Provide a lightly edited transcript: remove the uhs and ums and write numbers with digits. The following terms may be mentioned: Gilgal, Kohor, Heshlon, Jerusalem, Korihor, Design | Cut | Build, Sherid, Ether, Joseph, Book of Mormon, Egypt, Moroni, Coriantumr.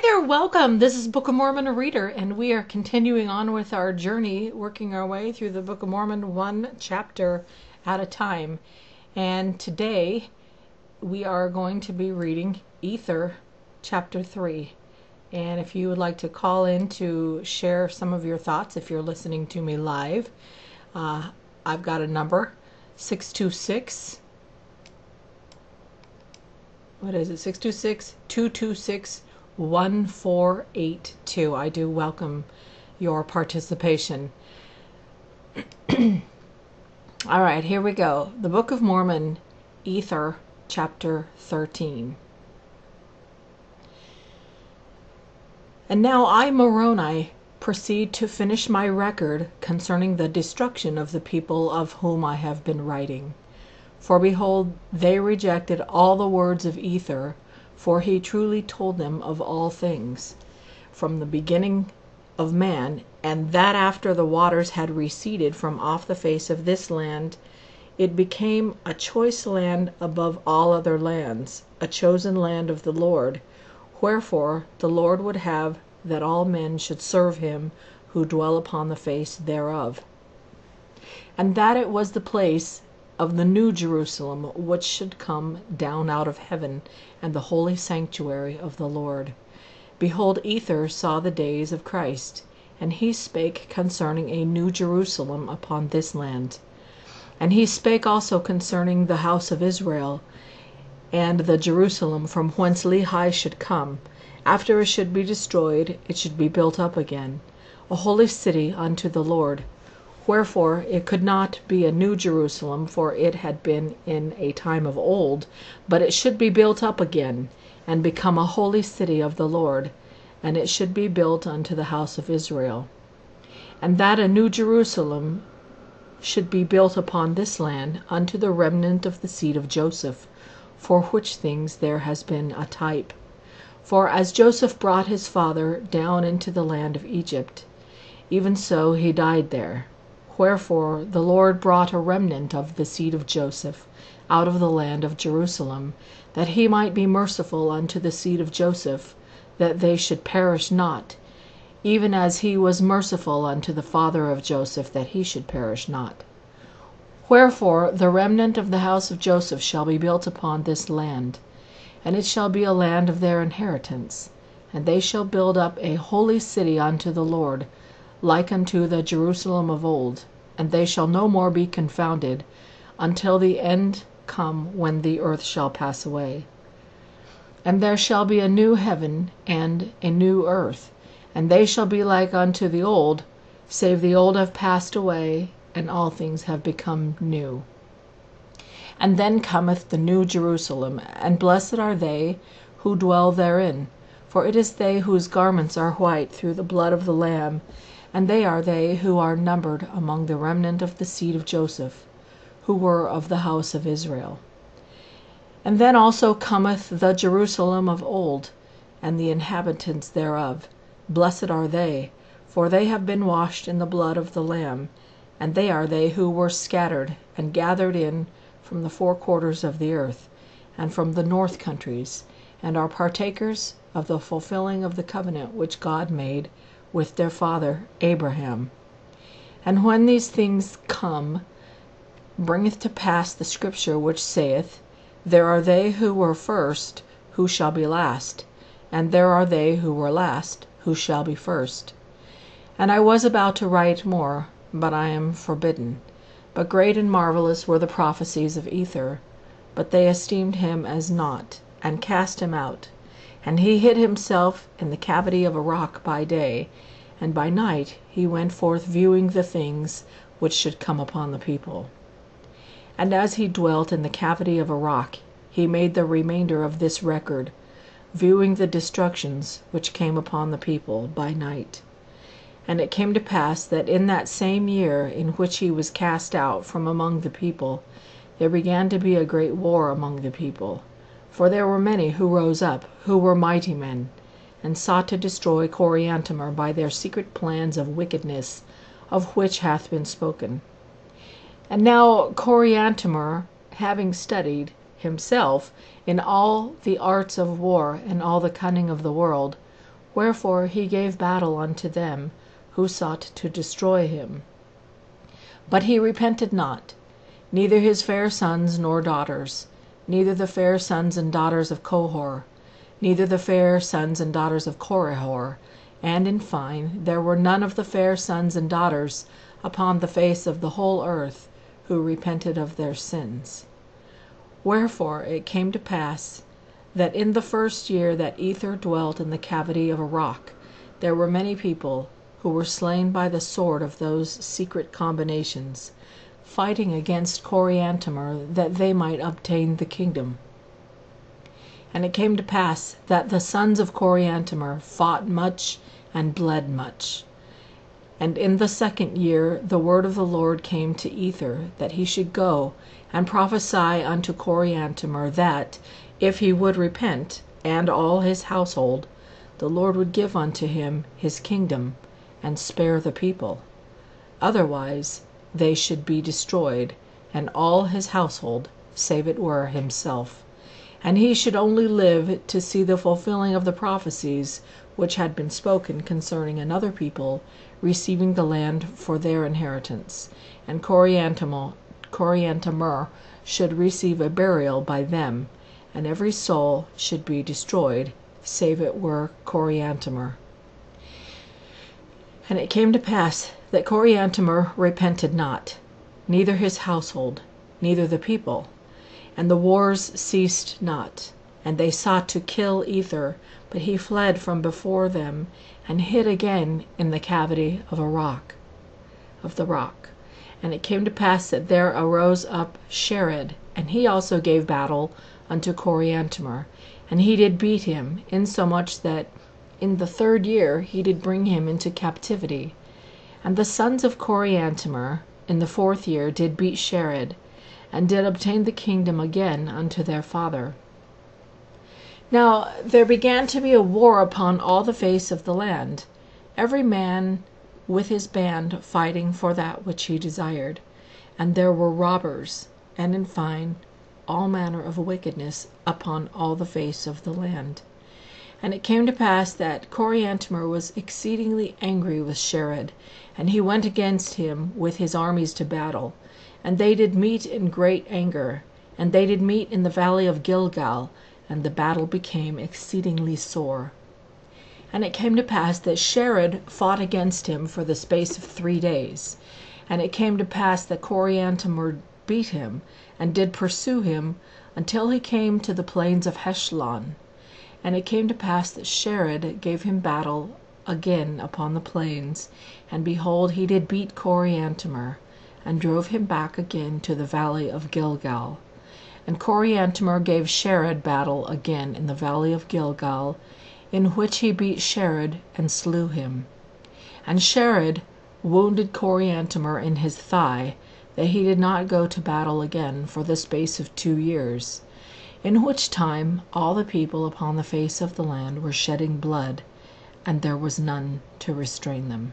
Hi there, welcome. This is Book of Mormon a Reader, and we are continuing on with our journey, working our way through the Book of Mormon one chapter at a time. And today we are going to be reading Ether chapter 3. And if you would like to call in to share some of your thoughts, if you're listening to me live, I've got a number, 626. What is it? 626-226-1482. I do welcome your participation. All right, here we go. The Book of Mormon, Ether, chapter 13. And now I, Moroni, proceed to finish my record concerning the destruction of the people of whom I have been writing. For behold, they rejected all the words of Ether, for he truly told them of all things, from the beginning of man, and that after the waters had receded from off the face of this land, it became a choice land above all other lands, a chosen land of the Lord. Wherefore the Lord would have that all men should serve him who dwell upon the face thereof. And that it was the place of the new Jerusalem, which should come down out of heaven, and the holy sanctuary of the Lord. Behold, Ether saw the days of Christ, and he spake concerning a new Jerusalem upon this land. And he spake also concerning the house of Israel, and the Jerusalem from whence Lehi should come. After it should be destroyed, it should be built up again, a holy city unto the Lord. Wherefore it could not be a new Jerusalem, for it had been in a time of old, but it should be built up again, and become a holy city of the Lord, and it should be built unto the house of Israel. And that a new Jerusalem should be built upon this land, unto the remnant of the seed of Joseph, for which things there has been a type. For as Joseph brought his father down into the land of Egypt, even so he died there. Wherefore the Lord brought a remnant of the seed of Joseph out of the land of Jerusalem, that he might be merciful unto the seed of Joseph, that they should perish not, even as he was merciful unto the father of Joseph, that he should perish not. Wherefore the remnant of the house of Joseph shall be built upon this land, and it shall be a land of their inheritance, and they shall build up a holy city unto the Lord, like unto the Jerusalem of old, and they shall no more be confounded, until the end come when the earth shall pass away. And there shall be a new heaven and a new earth, and they shall be like unto the old, save the old have passed away, and all things have become new. And then cometh the new Jerusalem, and blessed are they who dwell therein, for it is they whose garments are white through the blood of the Lamb, and they are they who are numbered among the remnant of the seed of Joseph, who were of the house of Israel. And then also cometh the Jerusalem of old, and the inhabitants thereof. Blessed are they, for they have been washed in the blood of the Lamb, and they are they who were scattered and gathered in from the four quarters of the earth, and from the north countries, and are partakers of the fulfilling of the covenant which God made with their father Abraham. And when these things come, bringeth to pass the scripture which saith, There are they who were first, who shall be last, and there are they who were last, who shall be first. And I was about to write more, but I am forbidden. But great and marvelous were the prophecies of Ether, but they esteemed him as naught, and cast him out. And he hid himself in the cavity of a rock by day, and by night he went forth viewing the things which should come upon the people. And as he dwelt in the cavity of a rock, he made the remainder of this record, viewing the destructions which came upon the people by night. And it came to pass that in that same year in which he was cast out from among the people, there began to be a great war among the people. For there were many who rose up, who were mighty men, and sought to destroy Coriantumr by their secret plans of wickedness, of which hath been spoken. And now Coriantumr, having studied himself in all the arts of war and all the cunning of the world, Wherefore he gave battle unto them, who sought to destroy him. But he repented not, neither his fair sons nor daughters, neither the fair sons and daughters of Kohor, neither the fair sons and daughters of Korihor, and in fine, there were none of the fair sons and daughters upon the face of the whole earth who repented of their sins. Wherefore it came to pass, that in the first year that Ether dwelt in the cavity of a rock, there were many people who were slain by the sword of those secret combinations, fighting against Coriantumr that they might obtain the kingdom. And it came to pass that the sons of Coriantumr fought much and bled much. And in the second year the word of the Lord came to Ether, that he should go and prophesy unto Coriantumr that, if he would repent, and all his household, the Lord would give unto him his kingdom, and spare the people. Otherwise they should be destroyed, and all his household, save it were himself. And he should only live to see the fulfilling of the prophecies which had been spoken concerning another people receiving the land for their inheritance, and Coriantumr should receive a burial by them, and every soul should be destroyed, save it were Coriantumr. And it came to pass that Coriantumr repented not, neither his household, neither the people, and the wars ceased not, and they sought to kill Ether, but he fled from before them, and hid again in the cavity of a rock, of the rock. And it came to pass that there arose up Sherid, and he also gave battle unto Coriantumr, and he did beat him, insomuch that in the third year he did bring him into captivity. And the sons of Coriantumr in the fourth year did beat Sherid, and did obtain the kingdom again unto their father. Now there began to be a war upon all the face of the land, every man with his band fighting for that which he desired. And there were robbers, and in fine, all manner of wickedness upon all the face of the land. And it came to pass that Coriantumr was exceedingly angry with Sherid, and he went against him with his armies to battle. And they did meet in great anger, and they did meet in the valley of Gilgal, and the battle became exceedingly sore. And it came to pass that Sherid fought against him for the space of 3 days. And it came to pass that Coriantumr beat him, and did pursue him, until he came to the plains of Heshlon. And it came to pass that Sherid gave him battle again upon the plains, and behold, he did beat Coriantumr, and drove him back again to the valley of Gilgal. And Coriantumr gave Sherid battle again in the valley of Gilgal, in which he beat Sherid and slew him. And Sherid wounded Coriantumr in his thigh, that he did not go to battle again for the space of 2 years, in which time all the people upon the face of the land were shedding blood, and there was none to restrain them.